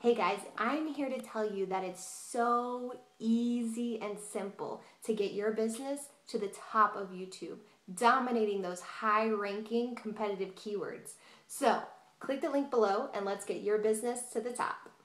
Hey guys, I'm here to tell you that it's so easy and simple to get your business to the top of YouTube, dominating those high-ranking competitive keywords. So click the link below and let's get your business to the top.